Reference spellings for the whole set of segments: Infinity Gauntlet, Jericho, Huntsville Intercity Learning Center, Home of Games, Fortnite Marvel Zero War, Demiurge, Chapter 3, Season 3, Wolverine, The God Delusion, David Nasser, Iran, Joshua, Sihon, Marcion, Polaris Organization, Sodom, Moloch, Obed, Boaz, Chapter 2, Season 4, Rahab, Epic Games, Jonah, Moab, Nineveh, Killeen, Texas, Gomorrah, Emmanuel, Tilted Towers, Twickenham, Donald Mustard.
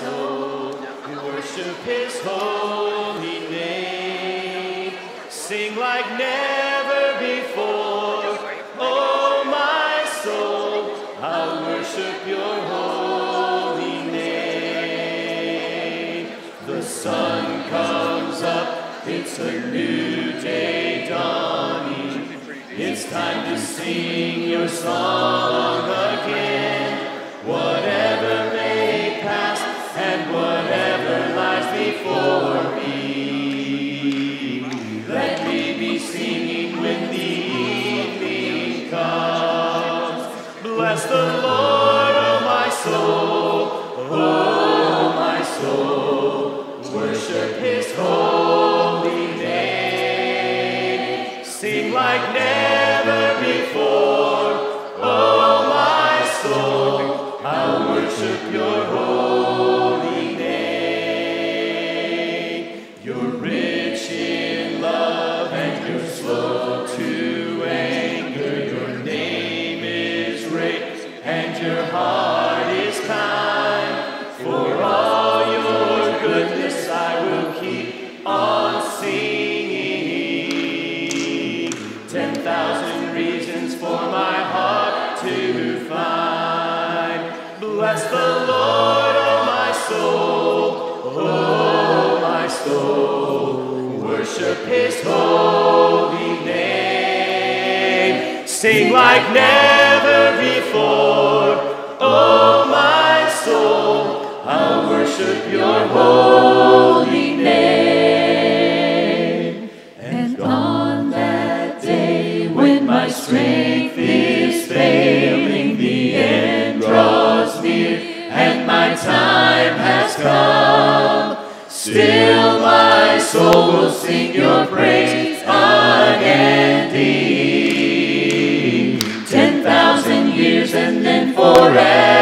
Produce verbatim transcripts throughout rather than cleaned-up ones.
soul, we worship his holy name. Sing like never before, oh my soul, I'll worship your holy name. The sun comes up, it's a new day dawning. It's time to sing your song again. Whatever may pass and whatever lies before me, let me be singing when the evening comes. Bless the Lord, oh my soul, oh my soul, worship his holy name. Sing like never before, oh my soul, I'll worship your holy name. You're rich in love and you're slow to anger. Your name is great and your heart is kind. For all your goodness I will keep on singing. Ten thousand reasons for my heart to find. Bless the Lord, oh my soul, oh my soul, worship his holy name. Sing like never before, oh my soul, I'll worship your holy name. And on that day when my strength is failing, the end draws near and my time has come, still my soul will sing your praise unending. Ten thousand years and then forevermore.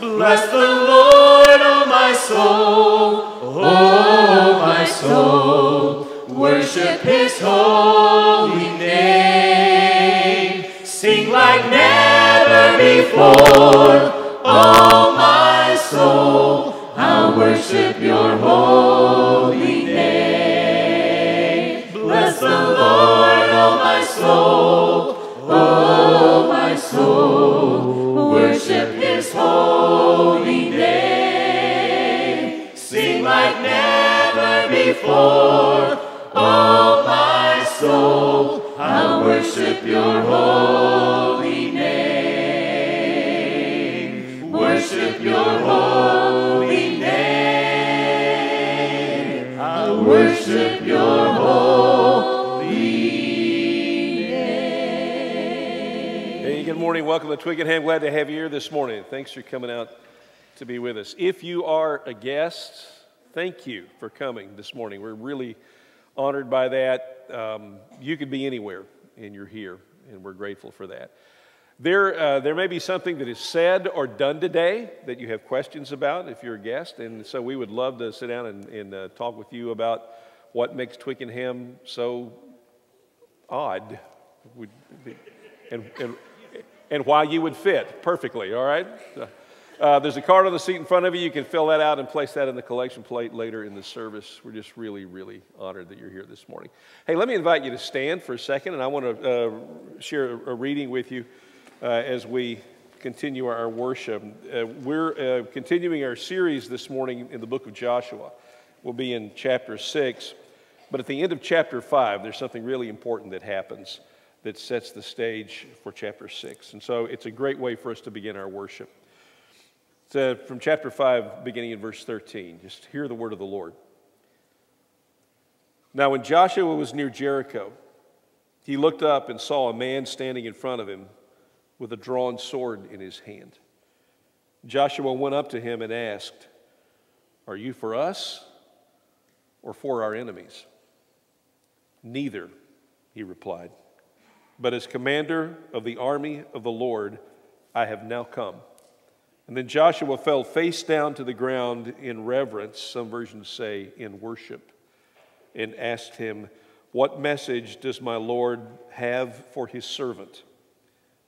Bless the Lord, oh my soul, oh my soul, worship his holy name. Sing like never before, oh my soul, I'll worship your holy name. Bless the Lord, oh my soul, oh my soul, worship his holy name. Sing like never before, oh my soul, I'll worship your holy name. Worship your holy name. I'll worship your holy name. Hey, good morning. Welcome to Twickenham. Glad to have you here this morning. Thanks for coming out to be with us. If you are a guest, thank you for coming this morning. We're really honored by that. Um, you could be anywhere, and you're here, and we're grateful for that. There, uh, there may be something that is said or done today that you have questions about if you're a guest, and so we would love to sit down and, and uh, talk with you about what makes Twickenham so odd, and, and, and why you would fit perfectly, all right? Uh, there's a card on the seat in front of you. You can fill that out and place that in the collection plate later in the service. We're just really, really honored that you're here this morning. Hey, let me invite you to stand for a second, and I want to uh, share a reading with you uh, as we continue our worship. Uh, we're uh, continuing our series this morning in the book of Joshua. We'll be in chapter six, but at the end of chapter five, there's something really important that happens that sets the stage for chapter six, and so it's a great way for us to begin our worship. So from chapter five, beginning in verse thirteen, just hear the word of the Lord. Now when Joshua was near Jericho, he looked up and saw a man standing in front of him with a drawn sword in his hand. Joshua went up to him and asked, "Are you for us or for our enemies?" "Neither," he replied, "but as commander of the army of the Lord, I have now come." And then Joshua fell face down to the ground in reverence, some versions say in worship, and asked him, "What message does my Lord have for his servant?"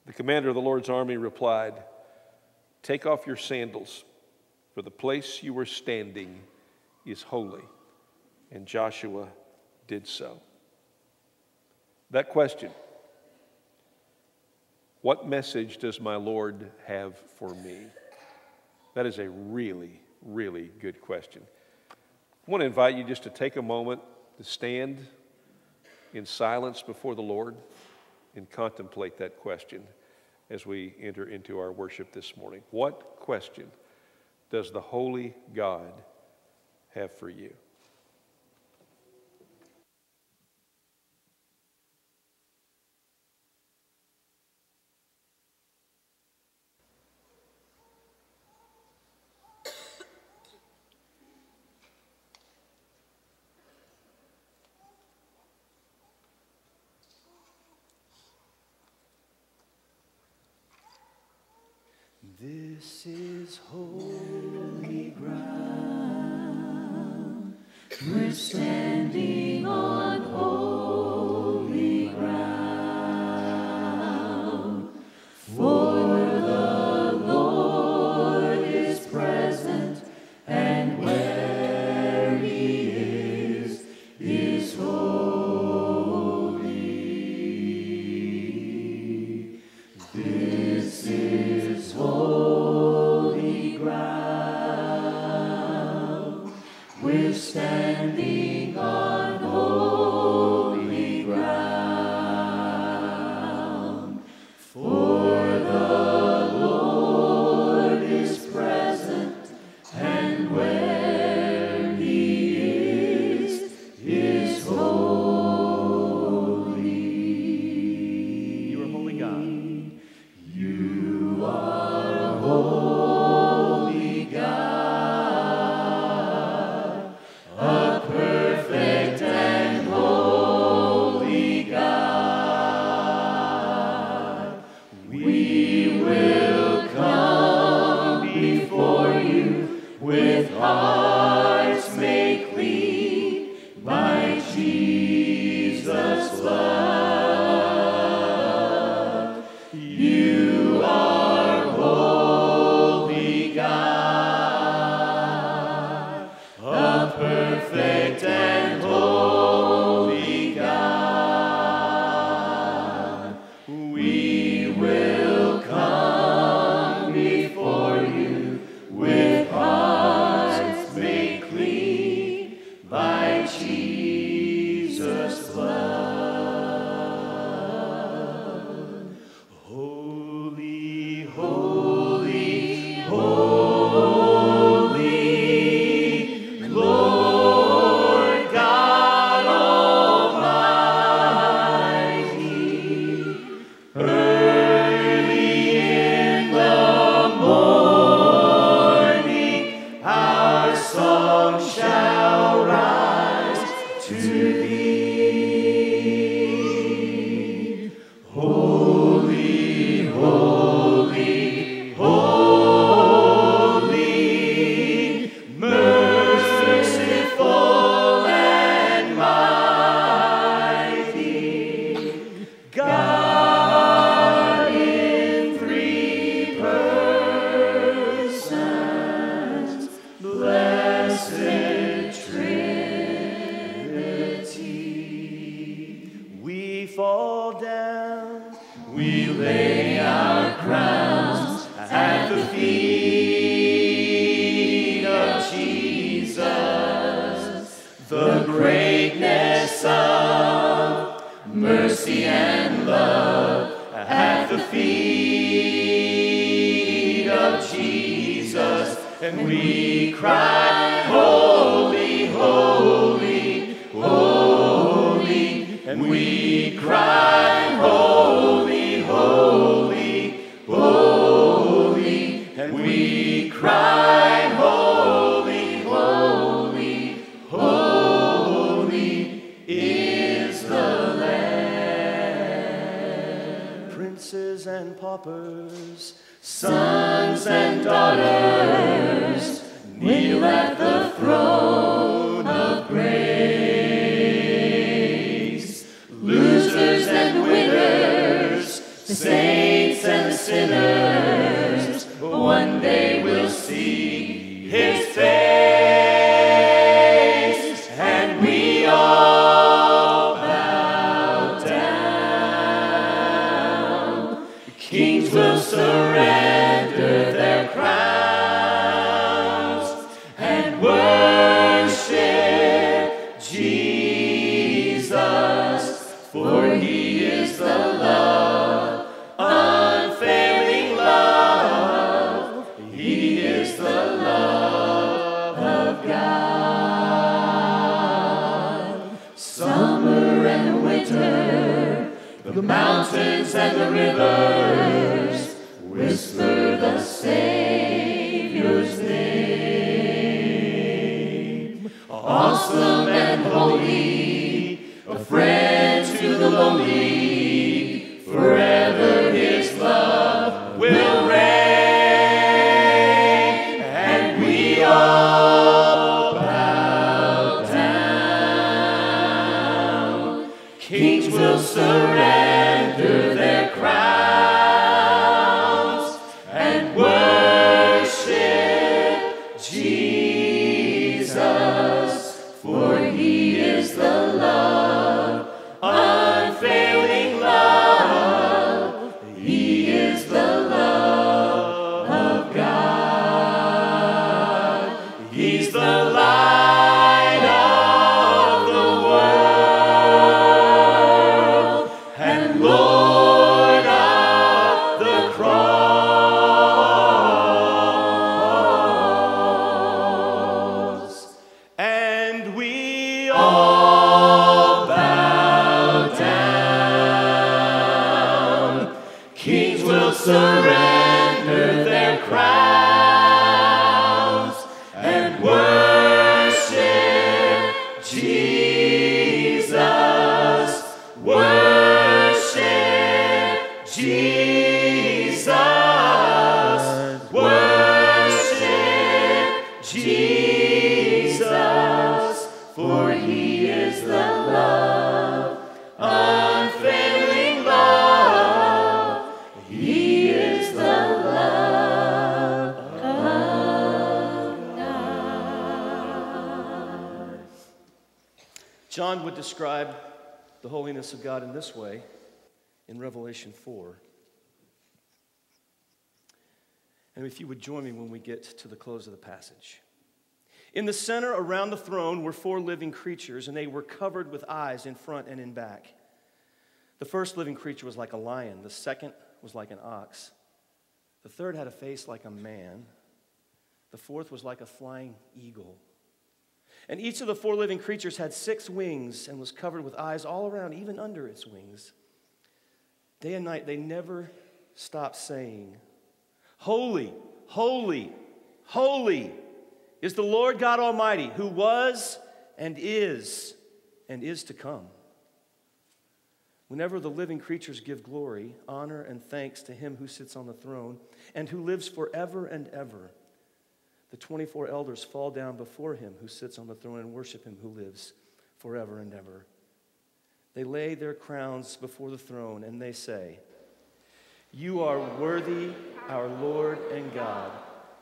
The commander of the Lord's army replied, Take off your sandals, for the place you are standing is holy. And Joshua did so. That question, what message does my Lord have for me? That is a really, really good question. I want to invite you just to take a moment to stand in silence before the Lord and contemplate that question as we enter into our worship this morning. What question does the Holy God have for you? This is holy ground, we're standing on holy ground, for the Lord is present, and where he is, is holy. This is holy. We're standing on holy ground, for the Lord is present, and where he is, is holy. You are holy God. You are holy. Saints and sinners, one mountains and the rivers whisper the Savior's name. Awesome and holy, a friend to the lonely, forever his love will reign. And we all bow down. Kings will surrender their crowns and worship Jesus, for he is the love, unfailing love. He is the love of God. He's the light. Surrender their crowns and worship Jesus. Worship Jesus. Worship Jesus, for he is the love, unfailing love. He John would describe the holiness of God in this way in Revelation four. And if you would join me when we get to the close of the passage. In the center around the throne were four living creatures, and they were covered with eyes in front and in back. The first living creature was like a lion. The second was like an ox. The third had a face like a man. The fourth was like a flying eagle. And each of the four living creatures had six wings and was covered with eyes all around, even under its wings. Day and night, they never stopped saying, "Holy, holy, holy is the Lord God Almighty, who was and is and is to come." Whenever the living creatures give glory, honor, and thanks to him who sits on the throne and who lives forever and ever, the twenty-four elders fall down before him who sits on the throne and worship him who lives forever and ever. They lay their crowns before the throne and they say, "You are worthy, our Lord and God,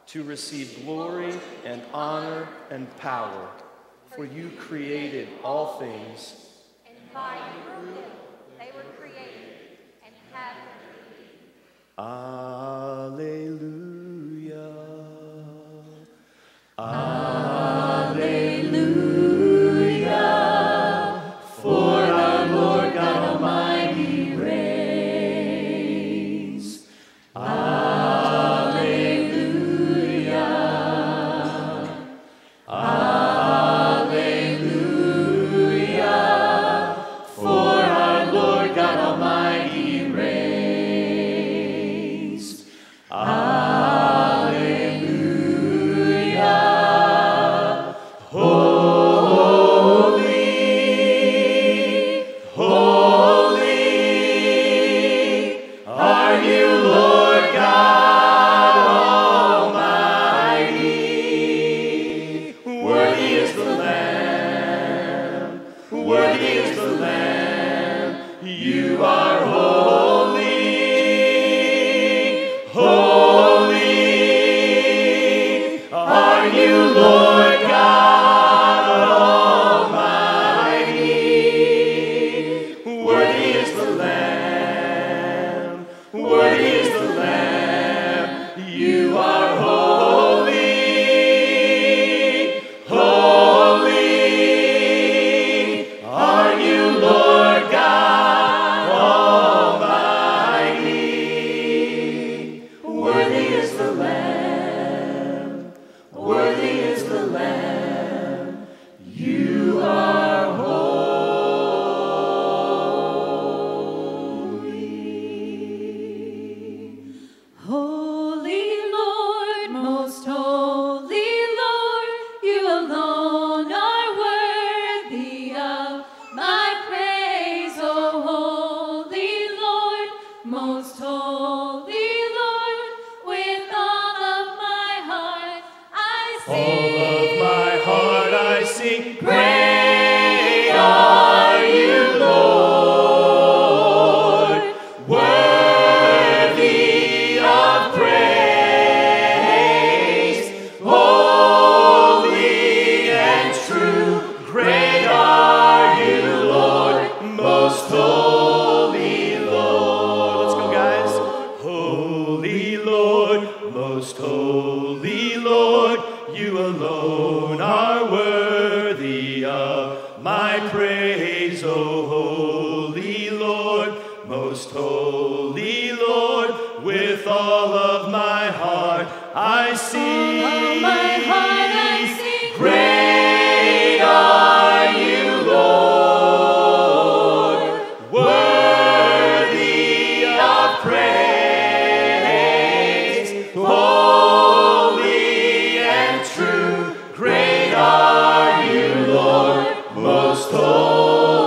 to receive glory and honor and power, for you created all things, and by your will they were created and have been created." Alleluia. Alleluia, for our Lord God Almighty reigns. Alleluia, alleluia, for our Lord God Almighty reigns. You are holy, holy. All of my heart I sing, great are you, Lord, worthy of praise, holy and true, great are you, Lord, most holy Lord. Let's go, guys. Holy Lord, most holy Lord, you alone are worthy of my praise, O holy Lord, most holy Lord, with all of my heart I sing. All of my heart I sing. Great are you, Lord, worthy of praise. Oh, holy Lord. Let's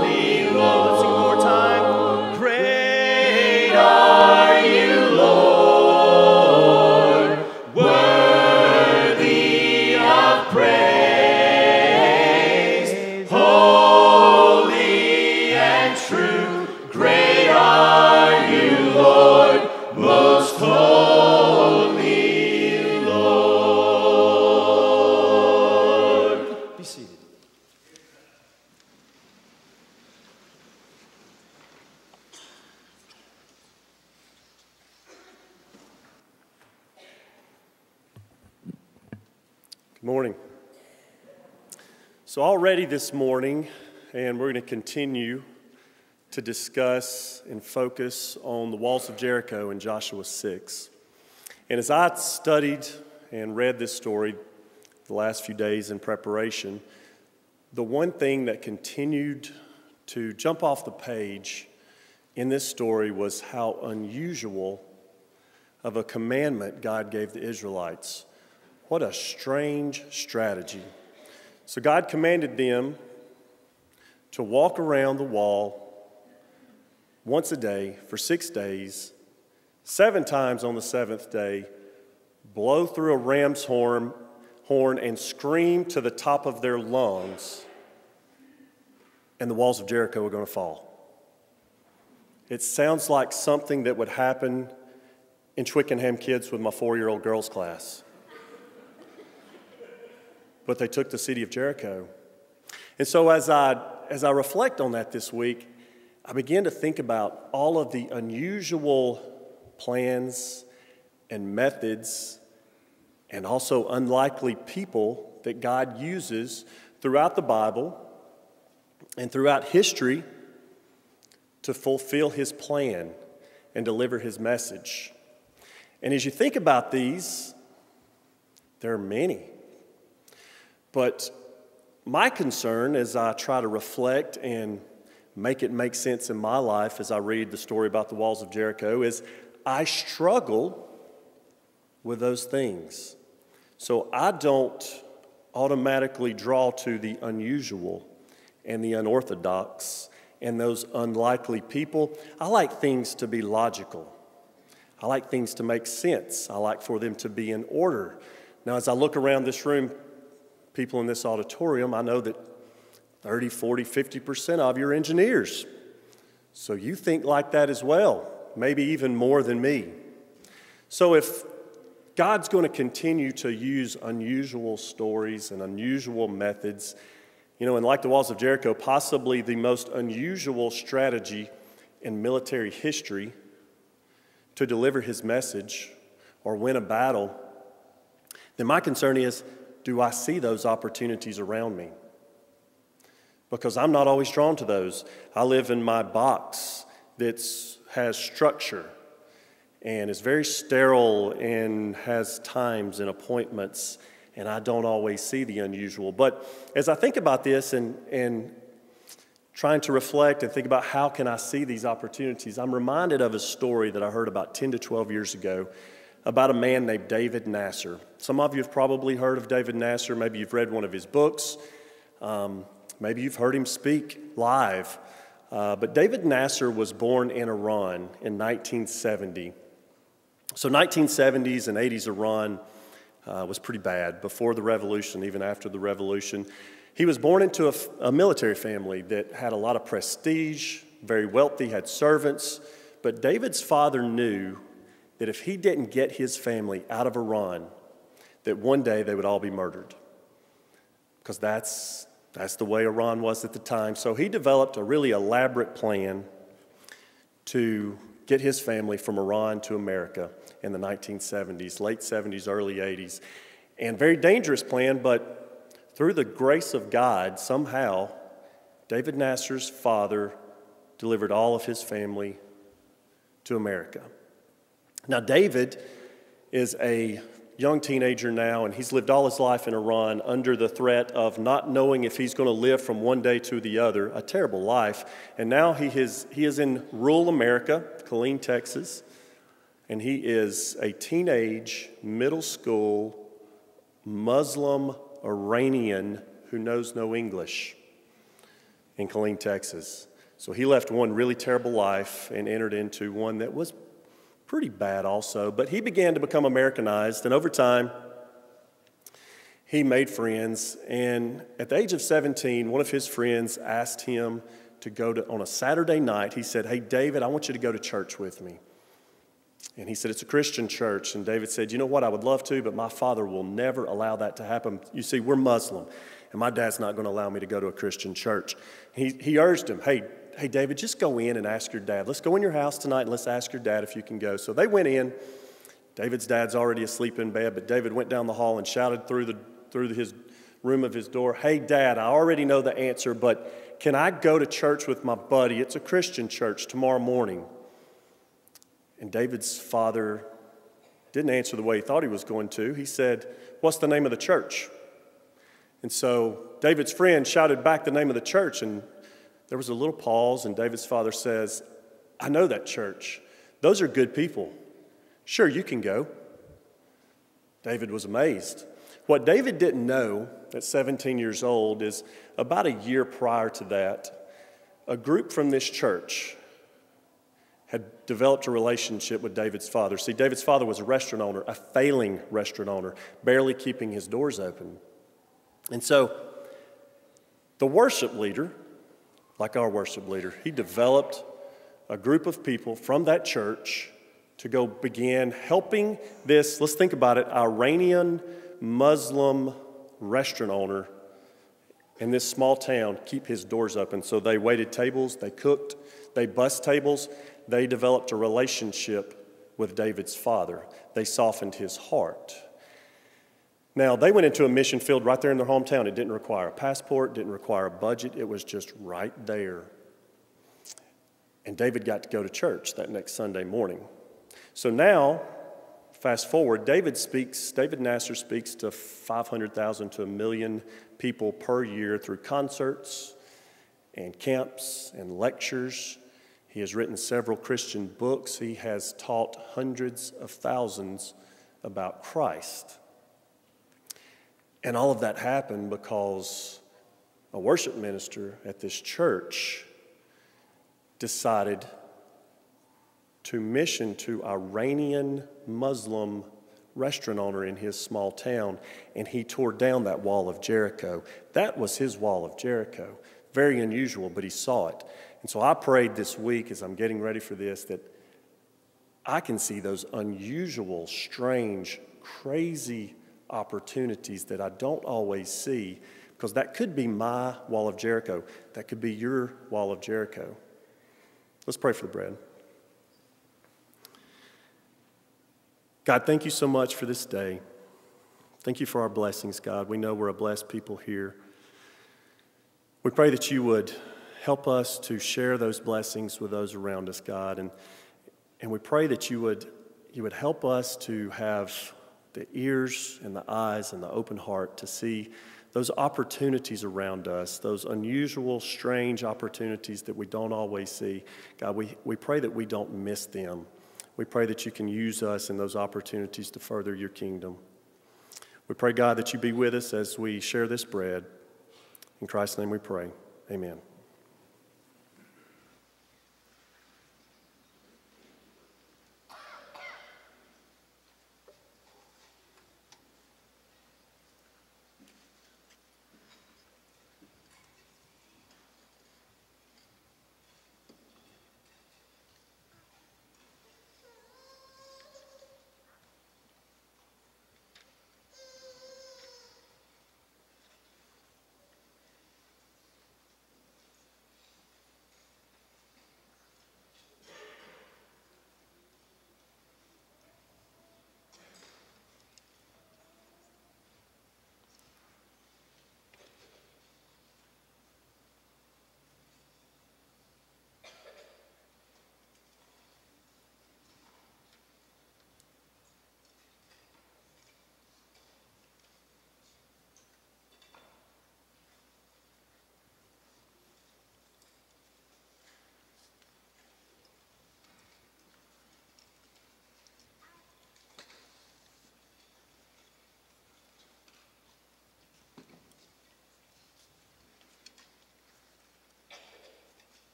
sing one more time. Great are you, Lord, worthy of praise, holy and true, great are you, Lord, most holy Lord. Be seated. Morning. So already this morning, and we're going to continue to discuss and focus on the walls of Jericho in Joshua six. And as I studied and read this story the last few days in preparation, the one thing that continued to jump off the page in this story was how unusual of a commandment God gave the Israelites. What a strange strategy. So God commanded them to walk around the wall once a day for six days, seven times on the seventh day, blow through a ram's horn, horn and scream to the top of their lungs, and the walls of Jericho are going to fall. It sounds like something that would happen in Twickenham kids with my four-year-old girls class. But they took the city of Jericho. And so as I, as I reflect on that this week, I began to think about all of the unusual plans and methods and also unlikely people that God uses throughout the Bible and throughout history to fulfill his plan and deliver his message. And as you think about these, there are many. But my concern as I try to reflect and make it make sense in my life as I read the story about the walls of Jericho is I struggle with those things. So I don't automatically draw to the unusual and the unorthodox and those unlikely people. I like things to be logical. I like things to make sense. I like for them to be in order. Now, as I look around this room, people in this auditorium, I know that thirty, forty, fifty percent of you are engineers. So you think like that as well, maybe even more than me. So if God's going to continue to use unusual stories and unusual methods, you know, and like the walls of Jericho, possibly the most unusual strategy in military history to deliver his message or win a battle, then my concern is, do I see those opportunities around me? Because I'm not always drawn to those. I live in my box that has structure and is very sterile and has times and appointments, and I don't always see the unusual. But as I think about this and, and trying to reflect and think about how can I see these opportunities, I'm reminded of a story that I heard about ten to twelve years ago about a man named David Nasser. Some of you have probably heard of David Nasser. Maybe you've read one of his books. Um, maybe you've heard him speak live. Uh, but David Nasser was born in Iran in nineteen seventy. So nineteen seventies and eighties Iran uh, was pretty bad before the revolution, even after the revolution. He was born into a, a military family that had a lot of prestige, very wealthy, had servants. But David's father knew that if he didn't get his family out of Iran, that one day they would all be murdered. Because that's, that's the way Iran was at the time. So he developed a really elaborate plan to get his family from Iran to America in the nineteen seventies, late seventies, early eighties. And very dangerous plan, but through the grace of God, somehow, David Nasser's father delivered all of his family to America. Now, David is a young teenager now, and he's lived all his life in Iran under the threat of not knowing if he's going to live from one day to the other, a terrible life. And now he is, he is in rural America, Killeen, Texas, and he is a teenage, middle school, Muslim Iranian who knows no English in Killeen, Texas. So he left one really terrible life and entered into one that was pretty bad also, but he began to become Americanized, and over time, he made friends, and at the age of seventeen, one of his friends asked him to go to, on a Saturday night, he said, "Hey, David, I want you to go to church with me." And he said, "It's a Christian church," and David said, "You know what, I would love to, but my father will never allow that to happen. You see, we're Muslim, and my dad's not going to allow me to go to a Christian church." He, he urged him, hey, Hey, David, just go in and ask your dad. Let's go in your house tonight and let's ask your dad if you can go. So they went in. David's dad's already asleep in bed, but David went down the hall and shouted through the through his room of his door, "Hey, Dad, I already know the answer, but can I go to church with my buddy? It's a Christian church tomorrow morning." And David's father didn't answer the way he thought he was going to. He said, "What's the name of the church?" And so David's friend shouted back the name of the church, and there was a little pause, and David's father says, "I know that church. Those are good people. Sure, you can go." David was amazed. What David didn't know at seventeen years old is about a year prior to that, a group from this church had developed a relationship with David's father. See, David's father was a restaurant owner, a failing restaurant owner, barely keeping his doors open. And so the worship leader, like our worship leader, he developed a group of people from that church to go begin helping this, let's think about it, Iranian Muslim restaurant owner in this small town keep his doors open. So they waited tables, they cooked, they bussed tables, they developed a relationship with David's father. They softened his heart. Now, they went into a mission field right there in their hometown. It didn't require a passport, didn't require a budget. It was just right there. And David got to go to church that next Sunday morning. So now, fast forward, David speaks, David Nasser speaks to five hundred thousand to a million people per year through concerts and camps and lectures. He has written several Christian books. He has taught hundreds of thousands about Christ. And all of that happened because a worship minister at this church decided to mission to Iranian Muslim restaurant owner in his small town, and he tore down that wall of Jericho. That was his wall of Jericho. Very unusual, but he saw it. And so I prayed this week as I'm getting ready for this that I can see those unusual, strange, crazy opportunities that I don't always see, because that could be my wall of Jericho. That could be your wall of Jericho. Let's pray for the bread. God, thank you so much for this day. Thank you for our blessings, God. We know we're a blessed people here. We pray that you would help us to share those blessings with those around us, God. And, and we pray that you would, you would help us to have the ears and the eyes and the open heart to see those opportunities around us, those unusual, strange opportunities that we don't always see. God, we, we pray that we don't miss them. We pray that you can use us in those opportunities to further your kingdom. We pray, God, that you be with us as we share this bread. In Christ's name we pray. Amen.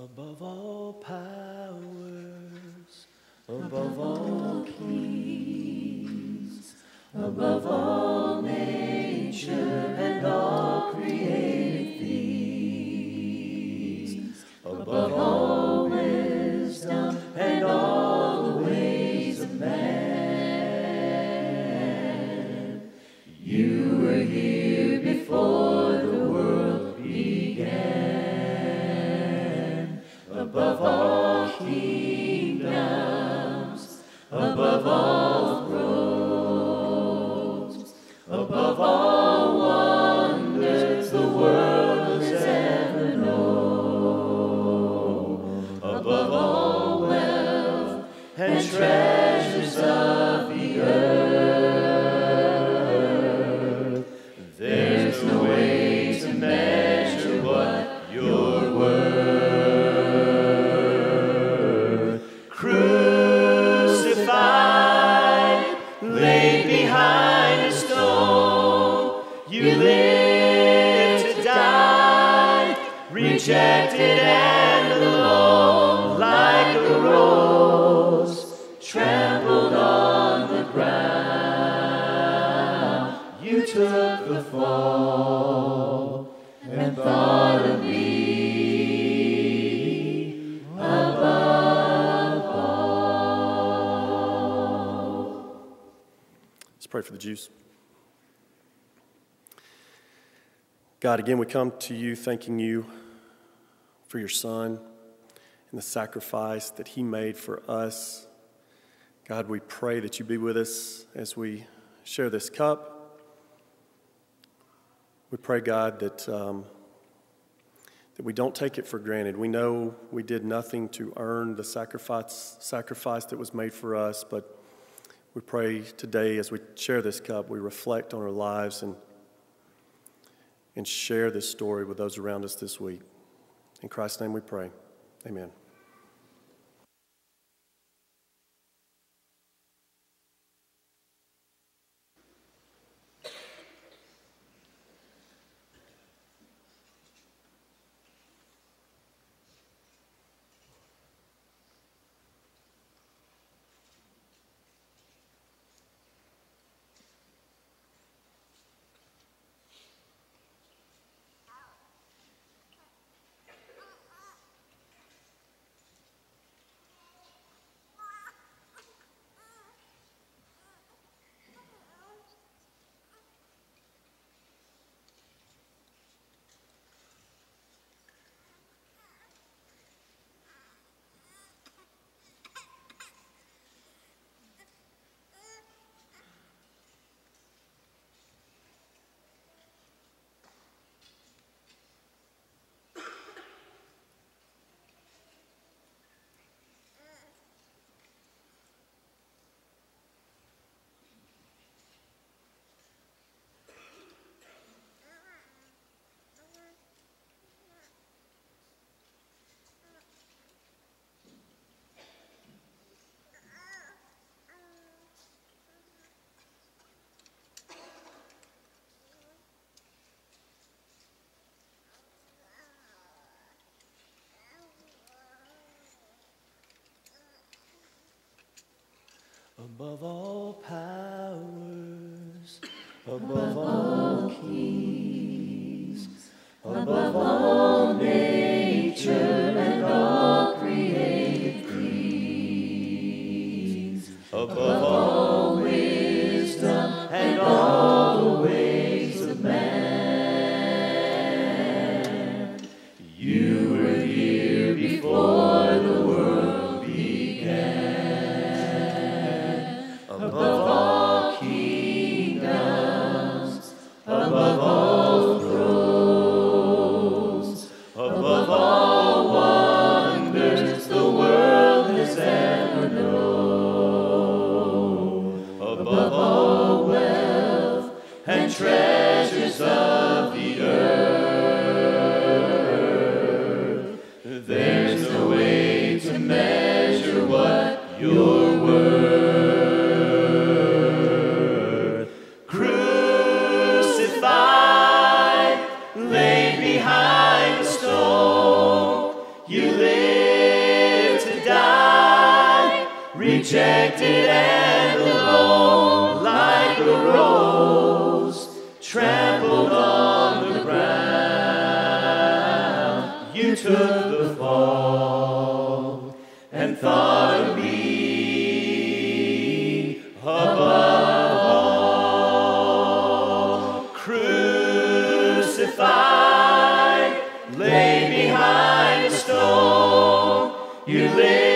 Above all powers, above all kings, above all nature and all created things, above all wisdom and all the ways of man, you were here before the world began. Above all kingdoms, above all thrones, above all wonders the world has ever known, above all wealth and treasures of the earth, there's no way to measure what you're worth. Rejected and alone, like a rose trampled on the ground, you took the fall and thought of me above all. Let's pray for the Jews. God, again, we come to you thanking you for your Son and the sacrifice that he made for us. God, we pray that you be with us as we share this cup. We pray, God, that, um, that we don't take it for granted. We know we did nothing to earn the sacrifice, sacrifice that was made for us, but we pray today as we share this cup, we reflect on our lives and, and share this story with those around us this week. In Christ's name we pray. Amen. Above all powers, above all kings, above all nature and all created things, above all wisdom and all the ways of man, you were here before the world began. Above all kingdoms, above all thrones, above all rejected and alone, like a rose trampled on the ground. You took the fall and thought of me above all. Crucified, laid behind the stone, you lived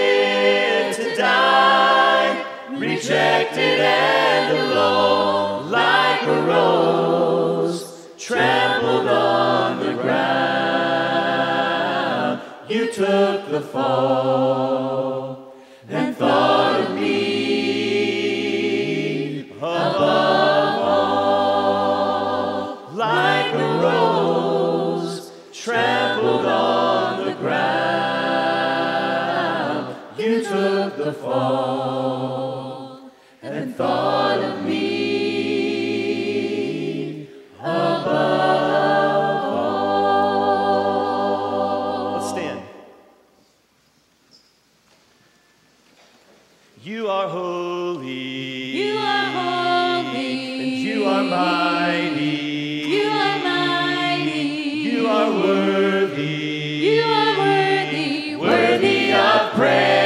rejected and alone, like a rose trampled on the ground. You took the fall and thought of me above all, like a rose trampled on the ground. You took the fall and thought of me above all. Let's stand. You are holy. You are holy. And you are mighty. You are mighty. You are worthy. You are worthy. Worthy of praise.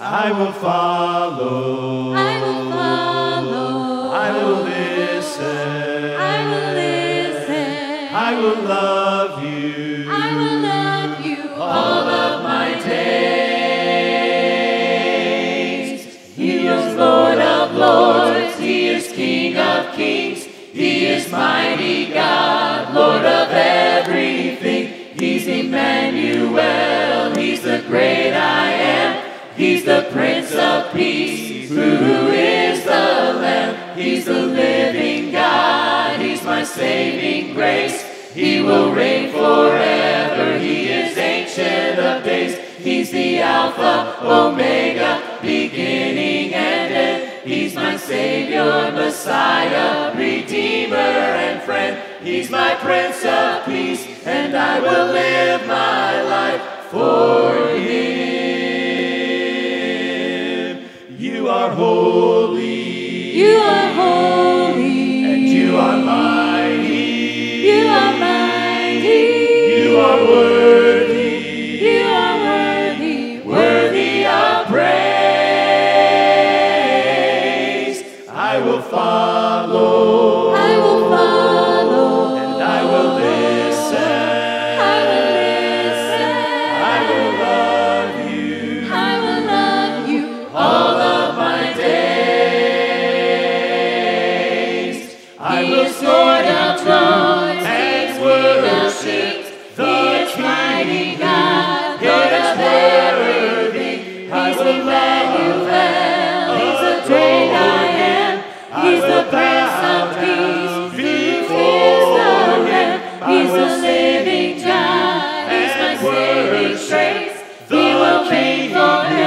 I will follow. I will follow. I will listen. I will listen. I will love you. I will love you all of my days. He is Lord of lords. He is King of kings. He is mighty God, Lord of everything. He's Emmanuel. He's the great I am. He's the Prince of Peace, who is the Lamb. He's the living God, he's my saving grace. He will reign forever, he is Ancient of Days. He's the Alpha, Omega, beginning and end. He's my Savior, Messiah, Redeemer and friend. He's my Prince of Peace, and I will live my life for him. You are holy. You are holy. And you are mighty. You are mighty. You are worthy. You are worthy. Worthy of praise. I will follow. I will follow. And I will listen. I will listen. I will love you. I will love you. All of Lord of lords, and worship the mighty God, Lord of everything. I will love you well. He's the great I am. He's the Prince of Peace. He is the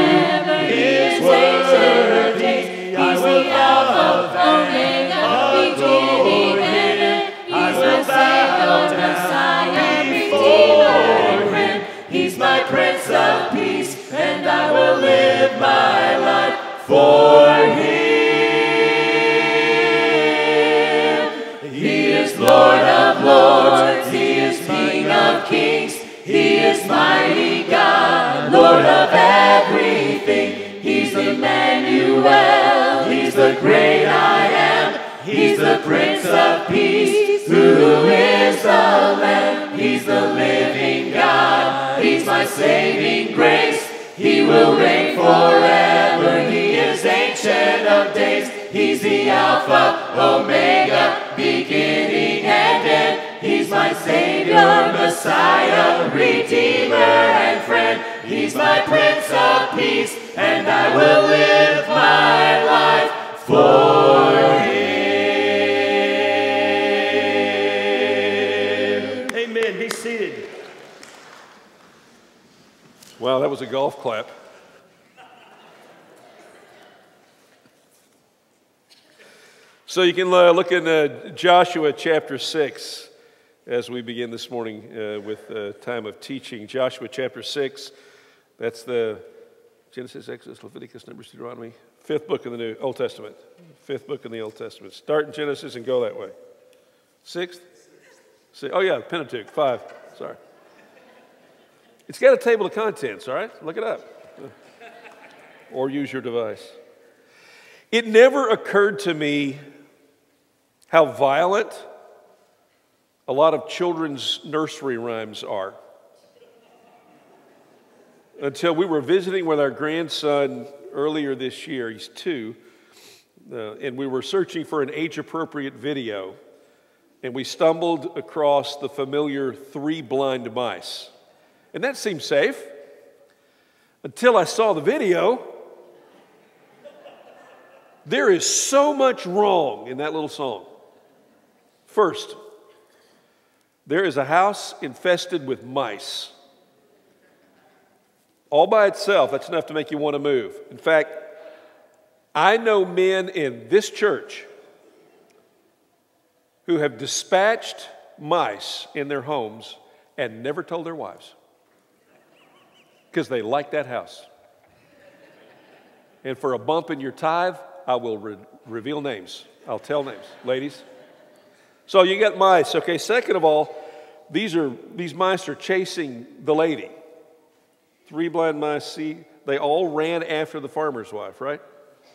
Lamb. He's the living God. He's my saving grace. He will reign forever. He is Ancient of Days. He's the Alpha, Omega, beginning. Messiah, Redeemer, friend. He's my Prince of Peace, and I will live my life for him. He is Lord of lords, he is King of kings, he is mighty God, Lord of everything. He's Emmanuel, he's the great I am, he's the Prince of Peace. Who is the Lamb? He's the living God. He's my saving grace. He will reign forever. He is Ancient of Days. He's the Alpha, Omega, beginning and end. He's my Savior, Messiah, Redeemer and friend. He's my Prince of Peace, and I will live my life for him. Wow, that was a golf clap. So you can uh, look in uh, Joshua chapter six as we begin this morning uh, with a uh, time of teaching. Joshua chapter six, that's the Genesis, Exodus, Leviticus, Numbers, Deuteronomy. Fifth book in the New Old Testament. Fifth book in the Old Testament. Start in Genesis and go that way. Sixth? Sixth. Oh, yeah, Pentateuch. Five. Sorry. It's got a table of contents, all right? Look it up. Or use your device. It never occurred to me how violent a lot of children's nursery rhymes are until we were visiting with our grandson earlier this year. He's two, uh, and we were searching for an age-appropriate video, and we stumbled across the familiar Three Blind Mice. And that seemed safe until I saw the video. There is so much wrong in that little song. First, there is a house infested with mice. All by itself, that's enough to make you want to move. In fact, I know men in this church who have dispatched mice in their homes and never told their wives because they like that house. And for a bump in your tithe, I will re- reveal names. I'll tell names, ladies. So you got mice, okay? Second of all, these are these mice are chasing the lady. Three blind mice, see, they all ran after the farmer's wife, right?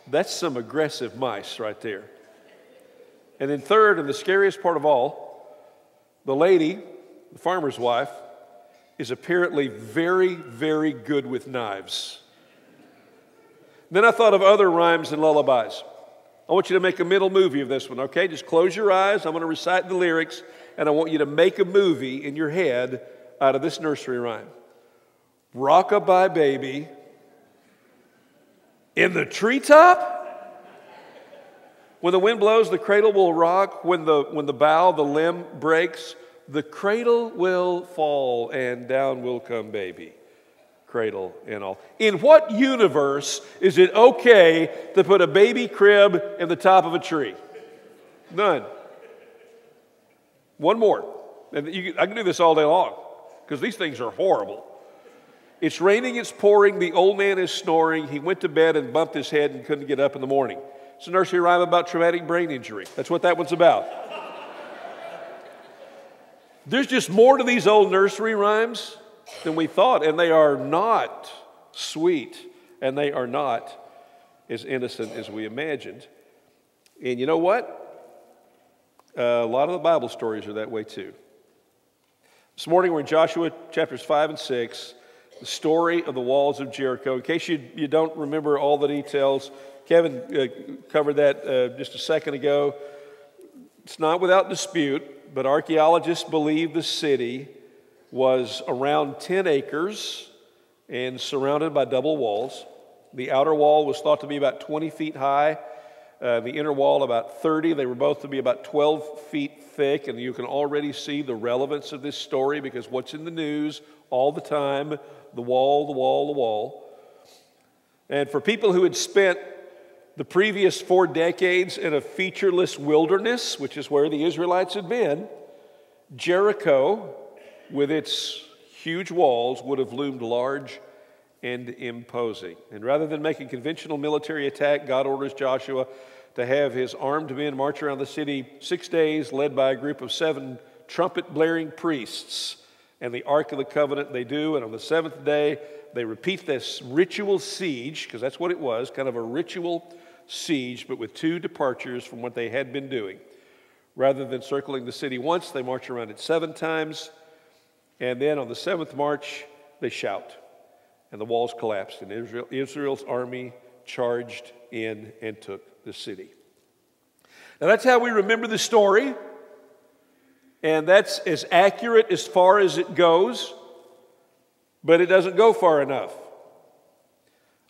That's some aggressive mice right there. And then third, and the scariest part of all, the lady, the farmer's wife, is apparently very, very good with knives. Then I thought of other rhymes and lullabies. I want you to make a mental movie of this one, okay? Just close your eyes. I'm going to recite the lyrics, and I want you to make a movie in your head out of this nursery rhyme. Rock-a-bye baby in the treetop. When the wind blows, the cradle will rock. When the, when the bough, the limb breaks, the cradle will fall, and down will come baby. Cradle and all. In what universe is it okay to put a baby crib in the top of a tree? None. One more. And you, I can do this all day long because these things are horrible. It's raining, it's pouring, the old man is snoring. He went to bed and bumped his head and couldn't get up in the morning. It's a nursery rhyme about traumatic brain injury. That's what that one's about. There's just more to these old nursery rhymes than we thought, and they are not sweet, and they are not as innocent as we imagined. And you know what? Uh, a lot of the Bible stories are that way too. This morning we're in Joshua chapters five and six, the story of the walls of Jericho. In case you, you don't remember all the details, Kevin uh, covered that uh, just a second ago. It's not without dispute, but archaeologists believe the city was around ten acres and surrounded by double walls. The outer wall was thought to be about twenty feet high, uh, the inner wall about thirty. They were both to be about twelve feet thick, and you can already see the relevance of this story because what's in the news all the time, the wall, the wall, the wall. And for people who had spent the previous four decades in a featureless wilderness, which is where the Israelites had been, Jericho, with its huge walls, would have loomed large and imposing. And rather than make a conventional military attack, God orders Joshua to have his armed men march around the city six days, led by a group of seven trumpet-blaring priests and the Ark of the Covenant. They do, and on the seventh day, they repeat this ritual siege, because that's what it was, kind of a ritual siege, but with two departures from what they had been doing. Rather than circling the city once, they march around it seven times. And then on the seventh march, they shout, and the walls collapsed, and Israel, Israel's army charged in and took the city. Now, that's how we remember the story, and that's as accurate as far as it goes, but it doesn't go far enough.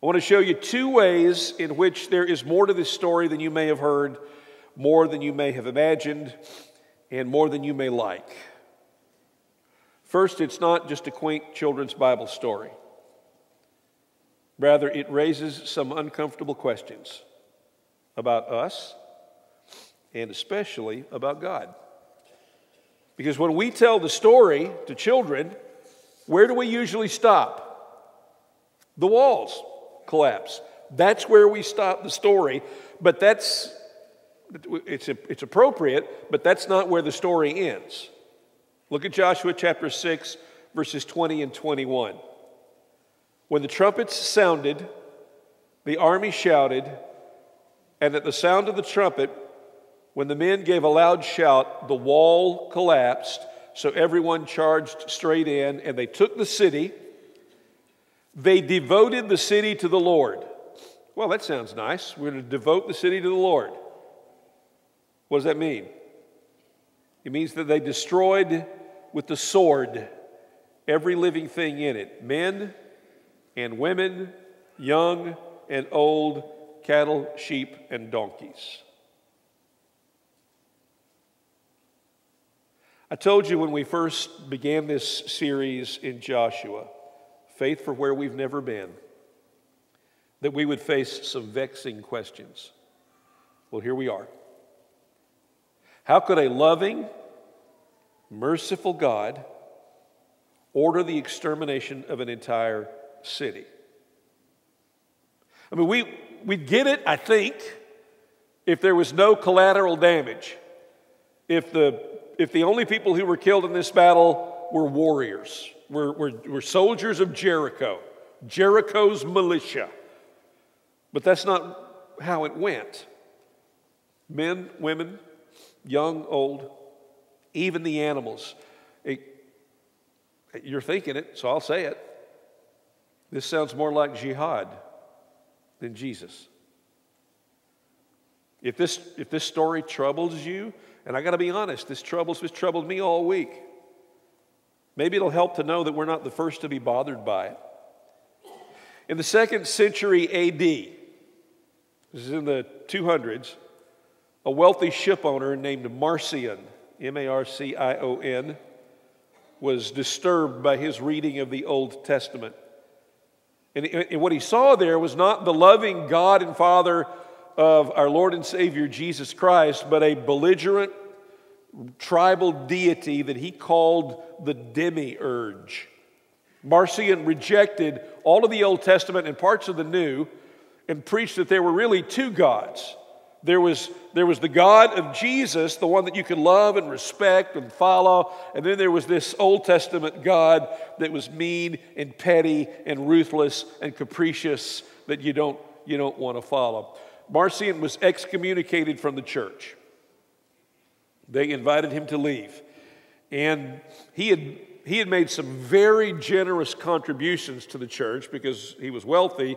I want to show you two ways in which there is more to this story than you may have heard, more than you may have imagined, and more than you may like. First, it's not just a quaint children's Bible story. Rather, it raises some uncomfortable questions about us and especially about God. Because when we tell the story to children, where do we usually stop? The walls. collapse. That's where we stop the story, but that's, it's, it's appropriate, but that's not where the story ends. Look at Joshua chapter six, verses twenty and twenty-one. When the trumpets sounded, the army shouted, and at the sound of the trumpet, when the men gave a loud shout, the wall collapsed, so everyone charged straight in, and they took the city. They devoted the city to the Lord. Well, that sounds nice. We're going to devote the city to the Lord. What does that mean? It means that they destroyed with the sword every living thing in it, men and women, young and old, cattle, sheep, and donkeys. I told you when we first began this series in Joshua, Faith for Where We've Never Been, that we would face some vexing questions. Well, here we are. How could a loving, merciful God order the extermination of an entire city? I mean, we, we'd get it, I think, if there was no collateral damage, if the If the only people who were killed in this battle were warriors, were, were, were soldiers of Jericho, Jericho's militia. But that's not how it went. Men, women, young, old, even the animals. It, you're thinking it, so I'll say it. This sounds more like jihad than Jesus. If this, if this story troubles you, and I got to be honest, this troubles, this troubled me all week. Maybe it'll help to know that we're not the first to be bothered by it. In the second century A D, this is in the two hundreds, a wealthy ship owner named Marcion, M A R C I O N, was disturbed by his reading of the Old Testament. And, and what he saw there was not the loving God and Father of our Lord and Savior Jesus Christ, but a belligerent tribal deity that he called the Demiurge. Marcion rejected all of the Old Testament and parts of the New and preached that there were really two gods. There was, there was the God of Jesus, the one that you could love and respect and follow, and then there was this Old Testament God that was mean and petty and ruthless and capricious that you don't, you don't want to follow. Marcion was excommunicated from the church. They invited him to leave. And he had, he had made some very generous contributions to the church because he was wealthy,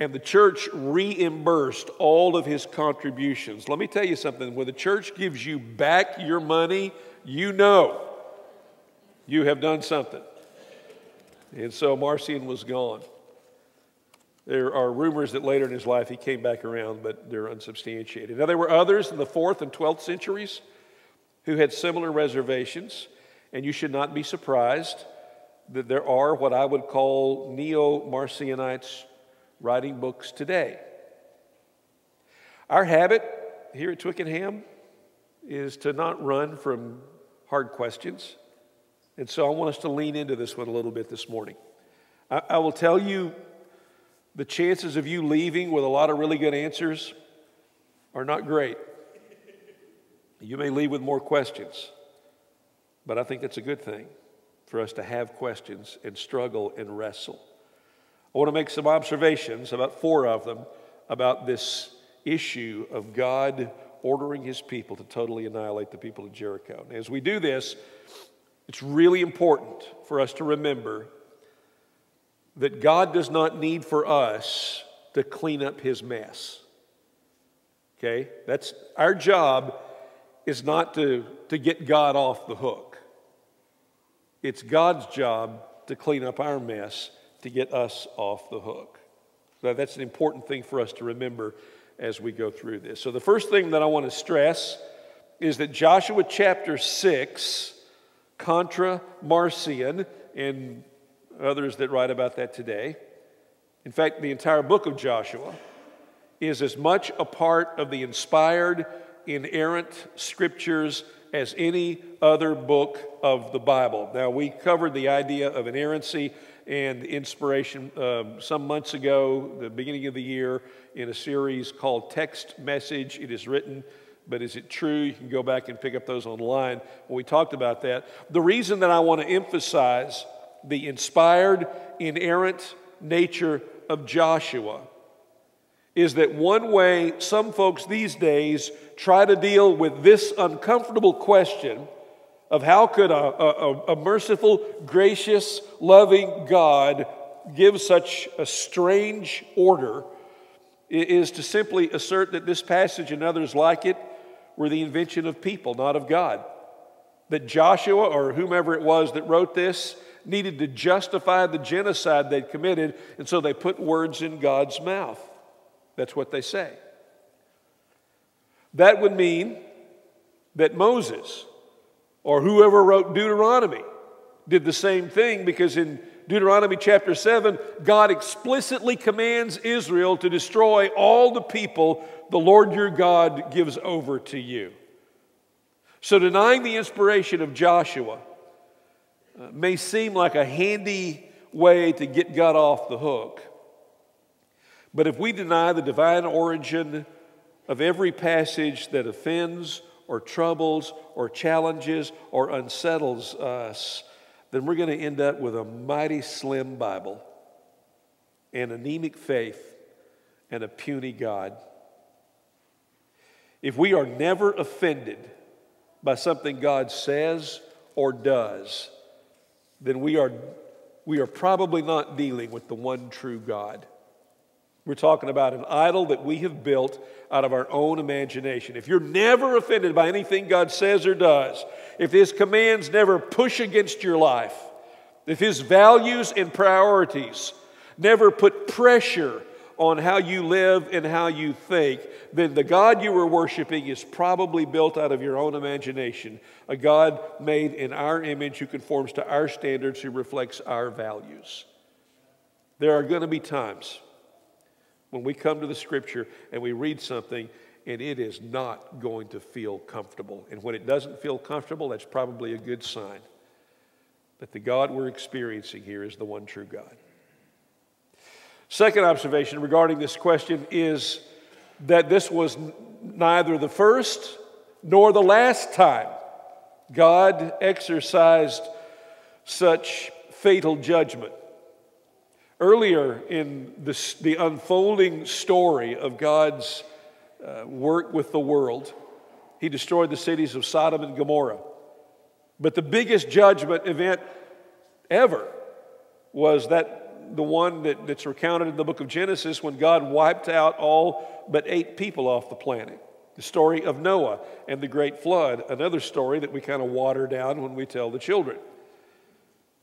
and the church reimbursed all of his contributions. Let me tell you something. When the church gives you back your money, you know you have done something. And so Marcion was gone. There are rumors that later in his life he came back around, but they're unsubstantiated. Now, there were others in the fourth and twelfth centuries who had similar reservations, and you should not be surprised that there are what I would call neo-Marcionites writing books today. Our habit here at Twickenham is to not run from hard questions, and so I want us to lean into this one a little bit this morning. I, I will tell you, the chances of you leaving with a lot of really good answers are not great. You may leave with more questions, but I think that's a good thing for us to have questions and struggle and wrestle. I want to make some observations, about four of them, about this issue of God ordering his people to totally annihilate the people of Jericho. And as we do this, it's really important for us to remember that God does not need for us to clean up his mess, okay? That's, our job is not to, to get God off the hook. It's God's job to clean up our mess, to get us off the hook. So that's an important thing for us to remember as we go through this. So the first thing that I want to stress is that Joshua chapter six, contra Marcion, and others that write about that today. In fact, the entire book of Joshua is as much a part of the inspired, inerrant scriptures as any other book of the Bible. Now, we covered the idea of inerrancy and inspiration uh, some months ago, the beginning of the year, in a series called Text Message. It is written, but is it true? You can go back and pick up those online when we talked about that. The reason that I want to emphasize the inspired, inerrant nature of Joshua is that one way some folks these days try to deal with this uncomfortable question of how could a, a, a merciful, gracious, loving God give such a strange order is to simply assert that this passage and others like it were the invention of people, not of God. That Joshua, or whomever it was that wrote this, needed to justify the genocide they'd committed, and so they put words in God's mouth. That's what they say. That would mean that Moses, or whoever wrote Deuteronomy, did the same thing, because in Deuteronomy chapter seven, God explicitly commands Israel to destroy all the people the Lord your God gives over to you. So denying the inspiration of Joshua may seem like a handy way to get God off the hook. But if we deny the divine origin of every passage that offends or troubles or challenges or unsettles us, then we're going to end up with a mighty slim Bible, an anemic faith, and a puny God. If we are never offended by something God says or does, then we are, we are probably not dealing with the one true God. We're talking about an idol that we have built out of our own imagination. If you're never offended by anything God says or does, if His commands never push against your life, if His values and priorities never put pressure on how you live and how you think, then the God you were worshiping is probably built out of your own imagination, a God made in our image who conforms to our standards, who reflects our values. There are going to be times when we come to the Scripture and we read something and it is not going to feel comfortable. And when it doesn't feel comfortable, that's probably a good sign that the God we're experiencing here is the one true God. Second observation regarding this question is that this was neither the first nor the last time God exercised such fatal judgment. Earlier in this, the unfolding story of God's uh, work with the world, He destroyed the cities of Sodom and Gomorrah. But the biggest judgment event ever was that the one that, that's recounted in the book of Genesis, when God wiped out all but eight people off the planet. The story of Noah and the great flood, another story that we kind of water down when we tell the children.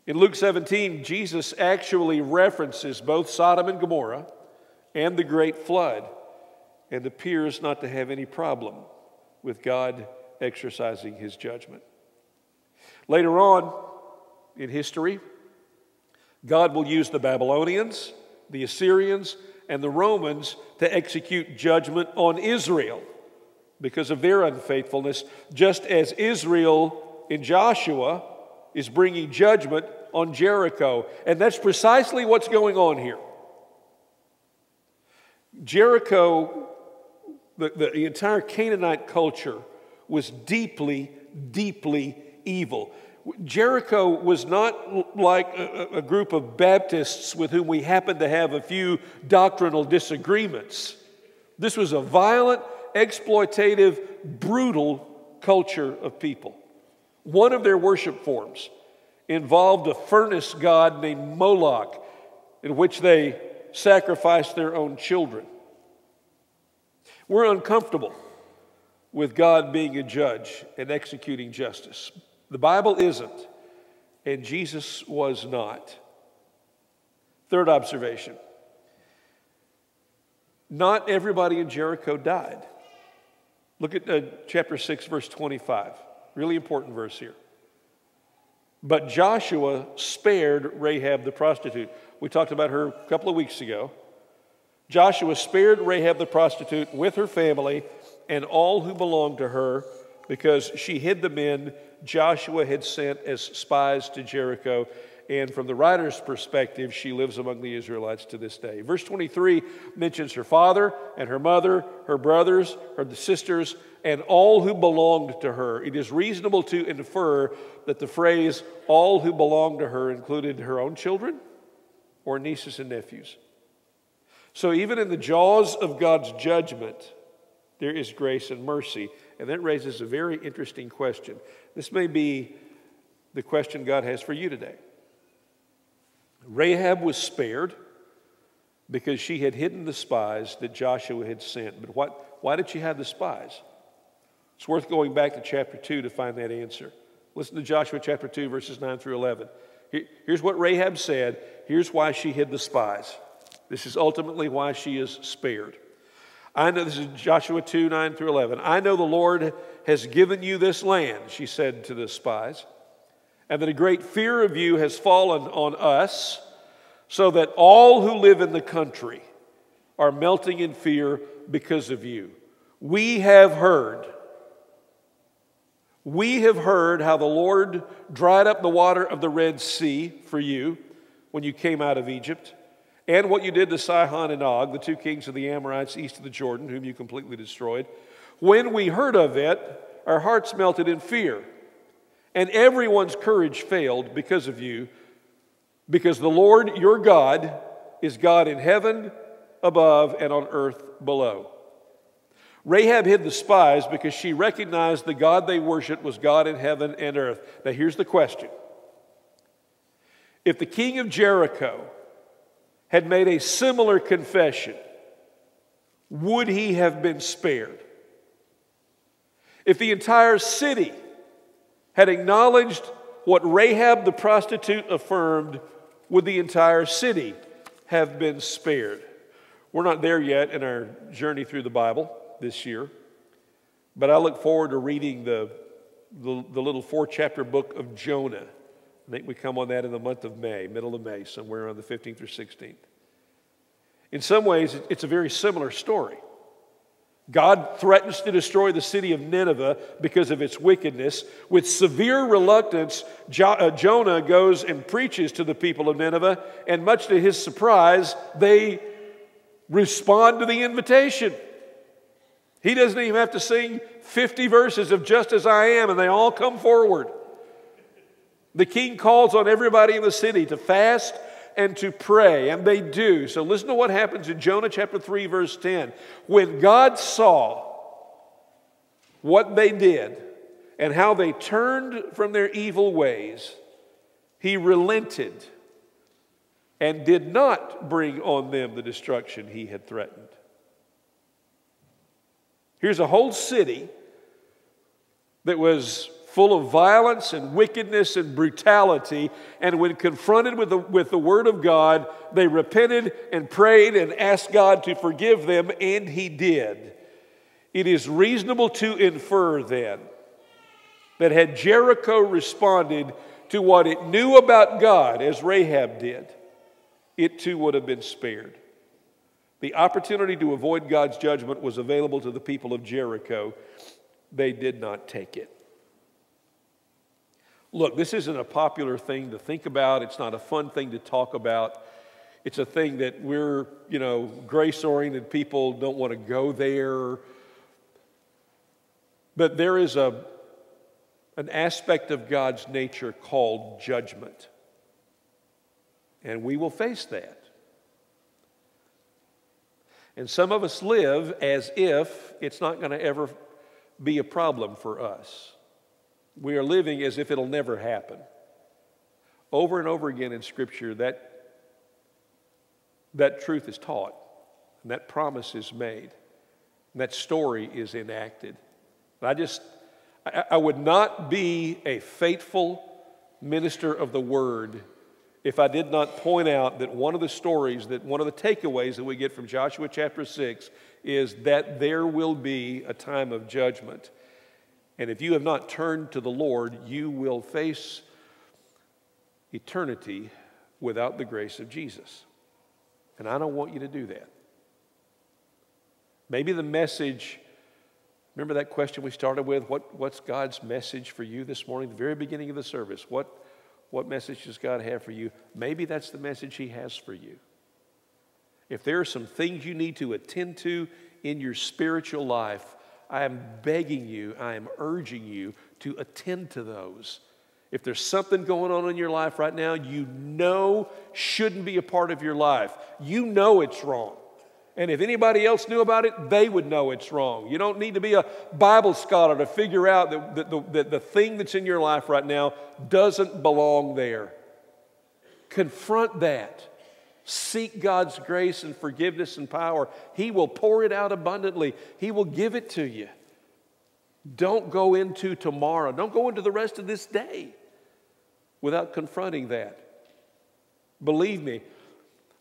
In Luke seventeen, Jesus actually references both Sodom and Gomorrah and the great flood, and appears not to have any problem with God exercising His judgment. Later on in history, God will use the Babylonians, the Assyrians, and the Romans to execute judgment on Israel because of their unfaithfulness, just as Israel in Joshua is bringing judgment on Jericho. And that's precisely what's going on here. Jericho, the, the entire Canaanite culture, was deeply, deeply evil. Jericho was not like a, a group of Baptists with whom we happen to have a few doctrinal disagreements. This was a violent, exploitative, brutal culture of people. One of their worship forms involved a furnace god named Moloch, in which they sacrificed their own children. We're uncomfortable with God being a judge and executing justice. The Bible isn't, and Jesus was not. Third observation. Not everybody in Jericho died. Look at uh, chapter six, verse twenty-five. Really important verse here. But Joshua spared Rahab the prostitute. We talked about her a couple of weeks ago. Joshua spared Rahab the prostitute with her family and all who belonged to her, because she hid the men Joshua had sent as spies to Jericho. And from the writer's perspective, she lives among the Israelites to this day. Verse twenty-three mentions her father and her mother, her brothers, her sisters, and all who belonged to her. It is reasonable to infer that the phrase, all who belonged to her, included her own children or nieces and nephews. So even in the jaws of God's judgment, there is grace and mercy. And that raises a very interesting question. This may be the question God has for you today. Rahab was spared because she had hidden the spies that Joshua had sent. But what, why did she hide the spies? It's worth going back to chapter two to find that answer. Listen to Joshua chapter two, verses nine through eleven. Here, here's what Rahab said. Here's why she hid the spies. This is ultimately why she is spared. I know, this is Joshua two, nine through eleven. I know the Lord has given you this land, she said to the spies, and that a great fear of you has fallen on us, so that all who live in the country are melting in fear because of you. We have heard. We have heard how the Lord dried up the water of the Red Sea for you when you came out of Egypt, and what you did to Sihon and Og, the two kings of the Amorites east of the Jordan, whom you completely destroyed. When we heard of it, our hearts melted in fear, and everyone's courage failed because of you, because the Lord your God is God in heaven above and on earth below. Rahab hid the spies because she recognized the God they worshiped was God in heaven and earth. Now here's the question. If the king of Jericho had made a similar confession, would he have been spared? If the entire city had acknowledged what Rahab the prostitute affirmed, would the entire city have been spared? We're not there yet in our journey through the Bible this year, but I look forward to reading the, the, the little four-chapter book of Jonah. I think we come on that in the month of May, middle of May, somewhere on the fifteenth or sixteenth. In some ways, it's a very similar story. God threatens to destroy the city of Nineveh because of its wickedness. With severe reluctance, Jo- uh, Jonah goes and preaches to the people of Nineveh, and much to his surprise, they respond to the invitation. He doesn't even have to sing fifty verses of "Just As I Am," and they all come forward. The king calls on everybody in the city to fast and to pray, and they do. So listen to what happens in Jonah chapter three, verse ten. When God saw what they did and how they turned from their evil ways, he relented and did not bring on them the destruction he had threatened. Here's a whole city that was full of violence and wickedness and brutality. And when confronted with the, with the word of God, they repented and prayed and asked God to forgive them, and he did. It is reasonable to infer then that had Jericho responded to what it knew about God as Rahab did, it too would have been spared. The opportunity to avoid God's judgment was available to the people of Jericho. They did not take it. Look, this isn't a popular thing to think about. It's not a fun thing to talk about. It's a thing that we're, you know, grace-oriented people don't want to go there. But there is a, an aspect of God's nature called judgment. And we will face that. And some of us live as if it's not going to ever be a problem for us. We are living as if it'll never happen. Over and over again in Scripture, that, that truth is taught, and that promise is made, and that story is enacted. And I just, I, I would not be a faithful minister of the Word if I did not point out that one of the stories, that one of the takeaways that we get from Joshua chapter six is that there will be a time of judgment. And if you have not turned to the Lord, you will face eternity without the grace of Jesus. And I don't want you to do that. Maybe the message Remember that question we started with? What, what's God's message for you this morning? The very beginning of the service. What, what message does God have for you? Maybe that's the message he has for you. If there are some things you need to attend to in your spiritual life, I am begging you, I am urging you to attend to those. If there's something going on in your life right now you know shouldn't be a part of your life, you know it's wrong. And if anybody else knew about it, they would know it's wrong. You don't need to be a Bible scholar to figure out that the, that the, that the thing that's in your life right now doesn't belong there. Confront that. Seek God's grace and forgiveness and power. He will pour it out abundantly. He will give it to you. Don't go into tomorrow. Don't go into the rest of this day without confronting that. Believe me,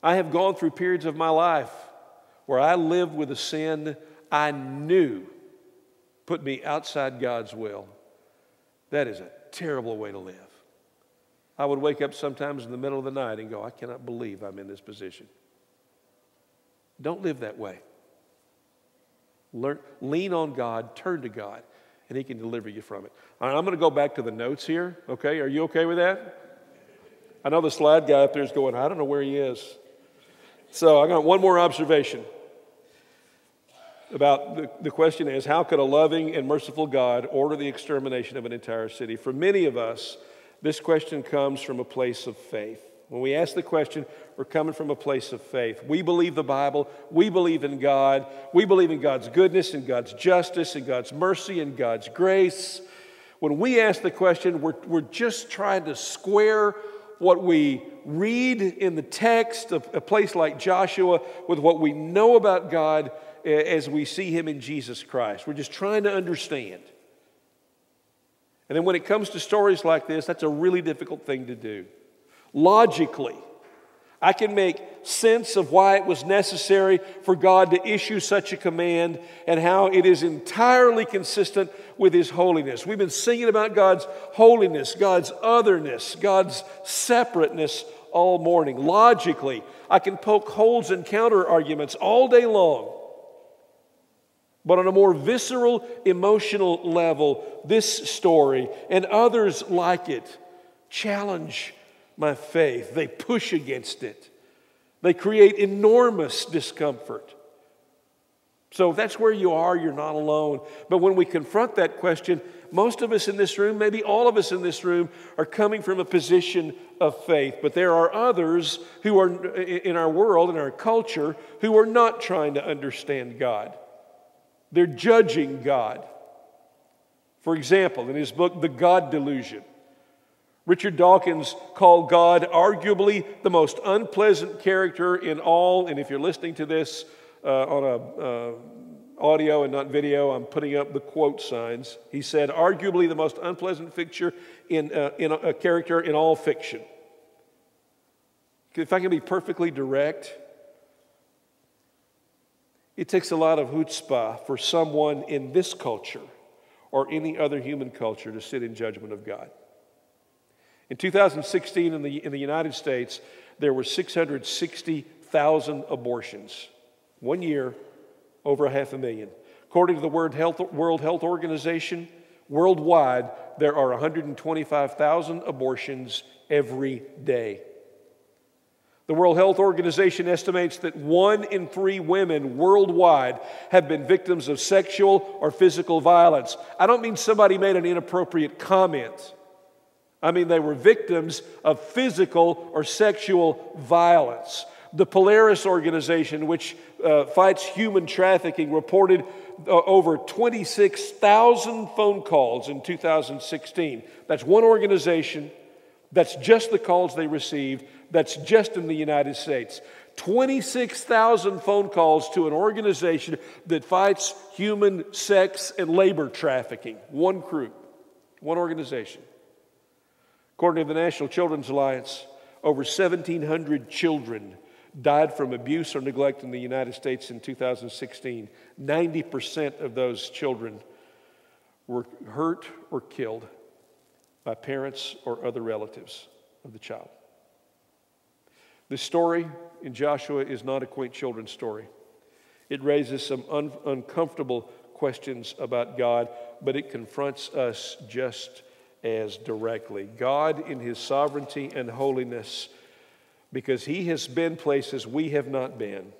I have gone through periods of my life where I lived with a sin I knew put me outside God's will. That is a terrible way to live. I would wake up sometimes in the middle of the night and go, I cannot believe I'm in this position. Don't live that way. Learn, lean on God, turn to God, and he can deliver you from it. All right, I'm going to go back to the notes here, okay? Are you okay with that? I know the slide guy up there is going, I don't know where he is. So I got one more observation about the, the question is, how could a loving and merciful God order the extermination of an entire city? For many of us, this question comes from a place of faith. When we ask the question, we're coming from a place of faith. We believe the Bible. We believe in God. We believe in God's goodness and God's justice and God's mercy and God's grace. When we ask the question, we're, we're just trying to square what we read in the text, a, a place like Joshua, with what we know about God as we see him in Jesus Christ. We're just trying to understand. And then when it comes to stories like this, that's a really difficult thing to do. Logically, I can make sense of why it was necessary for God to issue such a command and how it is entirely consistent with his holiness. We've been singing about God's holiness, God's otherness, God's separateness all morning. Logically, I can poke holes and counter arguments all day long. But on a more visceral, emotional level, this story and others like it challenge my faith. They push against it. They create enormous discomfort. So if that's where you are, you're not alone. But when we confront that question, most of us in this room, maybe all of us in this room, are coming from a position of faith. But there are others who are in our world, in our culture, who are not trying to understand God. They're judging God. For example, in his book, The God Delusion, Richard Dawkins called God arguably the most unpleasant character in all, and if you're listening to this uh, on a, uh, audio and not video, I'm putting up the quote signs. He said, arguably the most unpleasant figure in, uh, in a, a character in all fiction. If I can be perfectly direct, it takes a lot of chutzpah for someone in this culture or any other human culture to sit in judgment of God. In two thousand sixteen in the, in the United States, there were six hundred sixty thousand abortions. One year, over a half a million. According to the World Health, World Health Organization, worldwide, there are one hundred twenty-five thousand abortions every day. The World Health Organization estimates that one in three women worldwide have been victims of sexual or physical violence. I don't mean somebody made an inappropriate comment. I mean they were victims of physical or sexual violence. The Polaris Organization, which uh, fights human trafficking, reported uh, over twenty-six thousand phone calls in two thousand sixteen. That's one organization. That's just the calls they received. That's just in the United States. twenty-six thousand phone calls to an organization that fights human sex and labor trafficking. One crew, one organization. According to the National Children's Alliance, over seventeen hundred children died from abuse or neglect in the United States in two thousand sixteen. ninety percent of those children were hurt or killed by parents or other relatives of the child. The story in Joshua is not a quaint children's story. It raises some un- uncomfortable questions about God, but it confronts us just as directly. God in his sovereignty and holiness, because he has been places we have not been.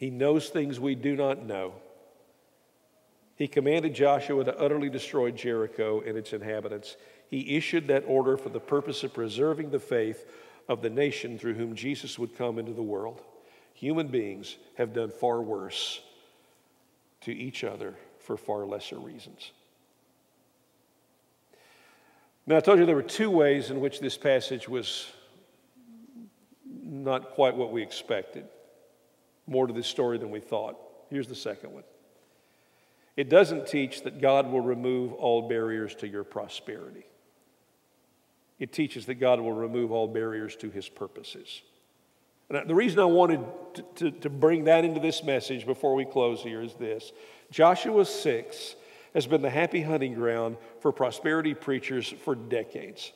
He knows things we do not know. He commanded Joshua to utterly destroy Jericho and its inhabitants. He issued that order for the purpose of preserving the faith of the nation through whom Jesus would come into the world. Human beings have done far worse to each other for far lesser reasons. Now, I told you there were two ways in which this passage was not quite what we expected. More to this story than we thought. Here's the second one. It doesn't teach that God will remove all barriers to your prosperity. It teaches that God will remove all barriers to his purposes. And the reason I wanted to, to, to bring that into this message before we close here is this. Joshua six has been the happy hunting ground for prosperity preachers for decades.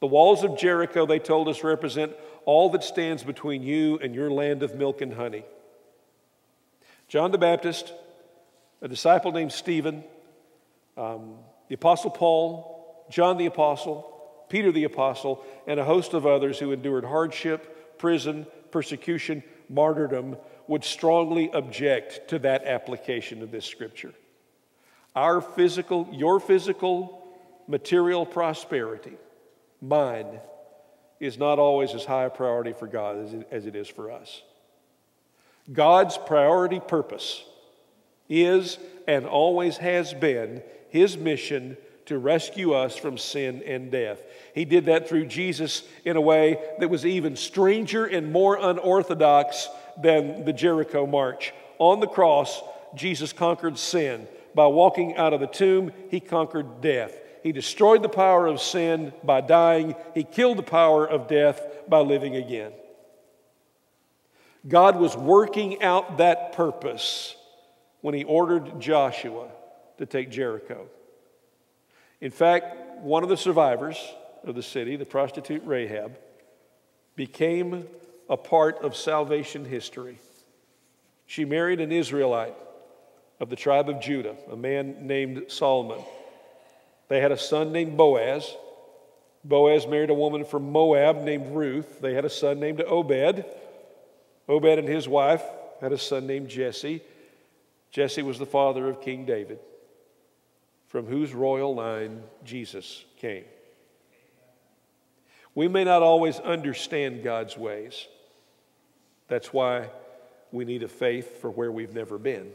The walls of Jericho, they told us, represent all that stands between you and your land of milk and honey. John the Baptist, a disciple named Stephen, um, the Apostle Paul, John the Apostle, Peter the Apostle, and a host of others who endured hardship, prison, persecution, martyrdom, would strongly object to that application of this scripture. Our physical, your physical, material prosperity, mine, is not always as high a priority for God as it, as it is for us. God's priority purpose is and always has been his mission to rescue us from sin and death. He did that through Jesus in a way that was even stranger and more unorthodox than the Jericho march. On the cross, Jesus conquered sin. By walking out of the tomb, he conquered death. He destroyed the power of sin by dying. He killed the power of death by living again. God was working out that purpose when he ordered Joshua to take Jericho. In fact, one of the survivors of the city, the prostitute Rahab, became a part of salvation history. She married an Israelite of the tribe of Judah, a man named Solomon. They had a son named Boaz. Boaz married a woman from Moab named Ruth. They had a son named Obed. Obed and his wife had a son named Jesse. Jesse was the father of King David, from whose royal line Jesus came. We may not always understand God's ways. That's why we need a faith for where we've never been.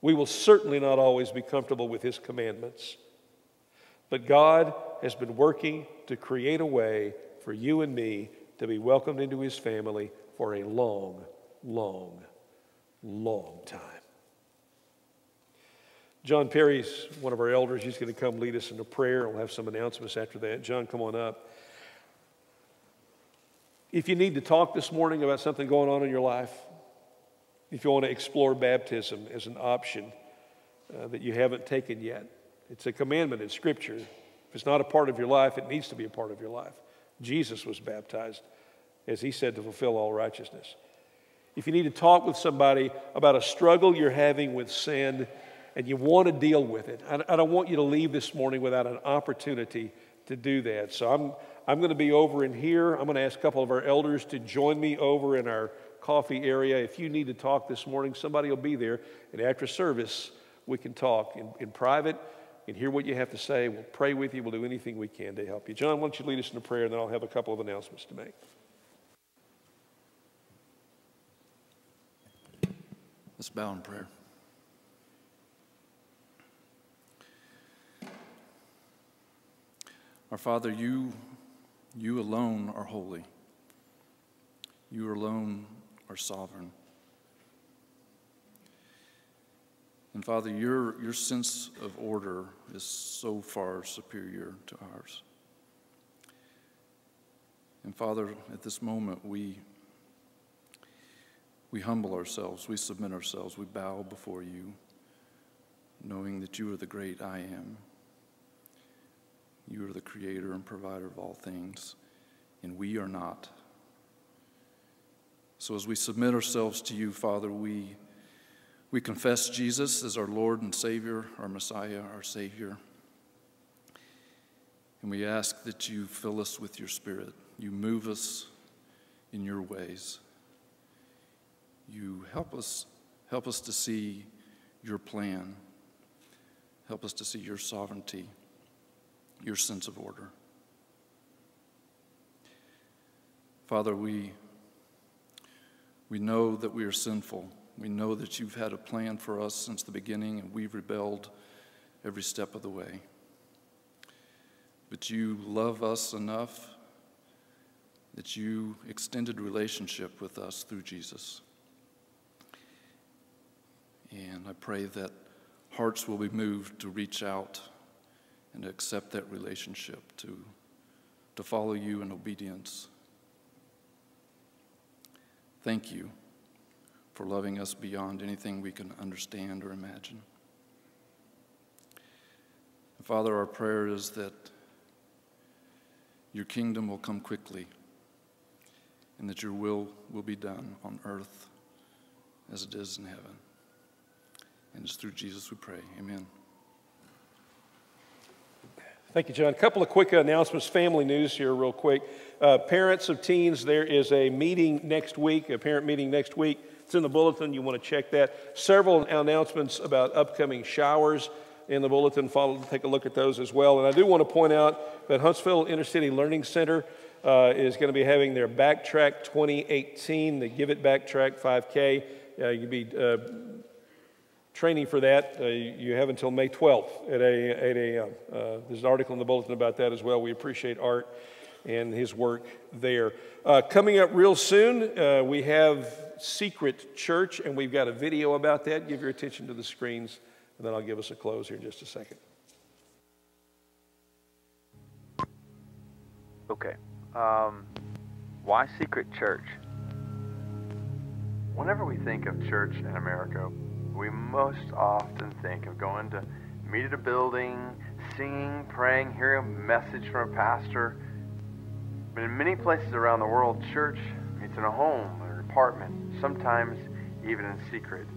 We will certainly not always be comfortable with his commandments. But God has been working to create a way for you and me to be welcomed into his family for a long, long, long time. John Perry's one of our elders. He's going to come lead us in a prayer. We'll have some announcements after that. John, come on up. If you need to talk this morning about something going on in your life, if you want to explore baptism as an option uh, that you haven't taken yet, it's a commandment in Scripture. If it's not a part of your life, it needs to be a part of your life. Jesus was baptized, as he said, to fulfill all righteousness. If you need to talk with somebody about a struggle you're having with sin and you want to deal with it, I don't want you to leave this morning without an opportunity to do that. So I'm, I'm going to be over in here. I'm going to ask a couple of our elders to join me over in our coffee area. If you need to talk this morning, somebody will be there. And after service, we can talk in, in private and hear what you have to say. We'll pray with you. We'll do anything we can to help you. John, why don't you lead us in a prayer, and then I'll have a couple of announcements to make. Let's bow in prayer. Our Father, you, you alone are holy. You alone are sovereign. And Father, your, your sense of order is so far superior to ours. And Father, at this moment, we We humble ourselves, we submit ourselves, we bow before you, knowing that you are the great I am. You are the creator and provider of all things, and we are not. So as we submit ourselves to you, Father, we, We confess Jesus as our Lord and Savior, our Messiah, our Savior. And we ask that you fill us with your Spirit. You move us in your ways. You help us, help us to see your plan. Help us to see your sovereignty, your sense of order. Father, we, we know that we are sinful. We know that you've had a plan for us since the beginning, and we've rebelled every step of the way. But you love us enough that you extended relationship with us through Jesus. And I pray that hearts will be moved to reach out and to accept that relationship, to, to follow you in obedience. Thank you for loving us beyond anything we can understand or imagine. And Father, our prayer is that your kingdom will come quickly and that your will will be done on earth as it is in heaven. And it's through Jesus we pray. Amen. Thank you, John. A couple of quick announcements, family news here real quick. Uh, parents of teens, there is a meeting next week, a parent meeting next week. It's in the bulletin. You want to check that. Several announcements about upcoming showers in the bulletin. Follow, take a look at those as well. And I do want to point out that Huntsville Intercity Learning Center uh, is going to be having their Backtrack twenty eighteen, the Give It Backtrack five K. Uh, you'll be... Uh, Training for that, uh, you have until May twelfth at eight a m Uh, there's an article in the bulletin about that as well. We appreciate Art and his work there. Uh, coming up real soon, uh, we have Secret Church, and we've got a video about that. Give your attention to the screens, and then I'll give us a close here in just a second. Okay. Um, why Secret Church? Whenever we think of church in America, we most often think of going to meet at a building, singing, praying, hearing a message from a pastor. But in many places around the world, church meets in a home or an apartment, sometimes even in secret.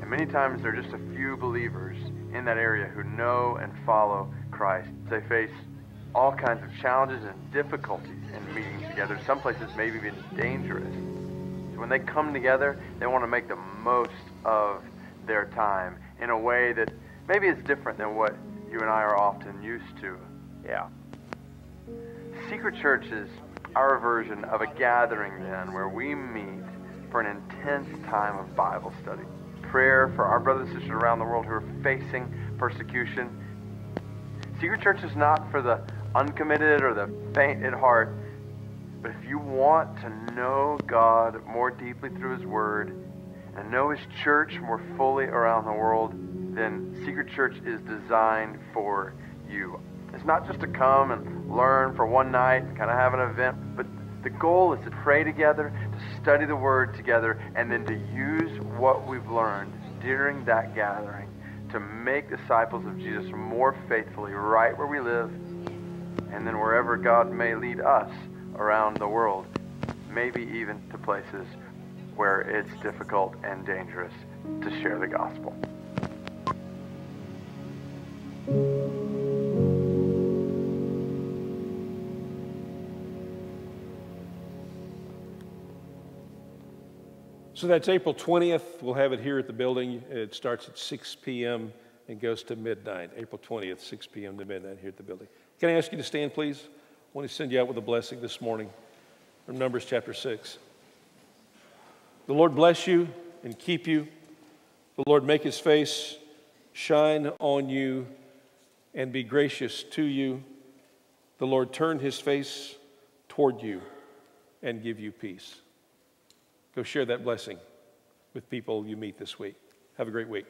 And many times there are just a few believers in that area who know and follow Christ. They face all kinds of challenges and difficulties in meeting together. Some places maybe even dangerous. When they come together, they want to make the most of their time in a way that maybe is different than what you and I are often used to. Yeah. Secret Church is our version of a gathering then where we meet for an intense time of Bible study, prayer for our brothers and sisters around the world who are facing persecution. Secret Church is not for the uncommitted or the faint at heart. But if you want to know God more deeply through His Word and know His church more fully around the world, then Secret Church is designed for you. It's not just to come and learn for one night and kind of have an event, but the goal is to pray together, to study the Word together, and then to use what we've learned during that gathering to make disciples of Jesus more faithfully right where we live and then wherever God may lead us around the world, maybe even to places where it's difficult and dangerous to share the gospel. So that's April twentieth. We'll have it here at the building. It starts at six p m and goes to midnight. April twentieth, six p m to midnight here at the building. Can I ask you to stand, please? I want to send you out with a blessing this morning from Numbers chapter six. The Lord bless you and keep you. The Lord make His face shine on you and be gracious to you. The Lord turn His face toward you and give you peace. Go share that blessing with people you meet this week. Have a great week.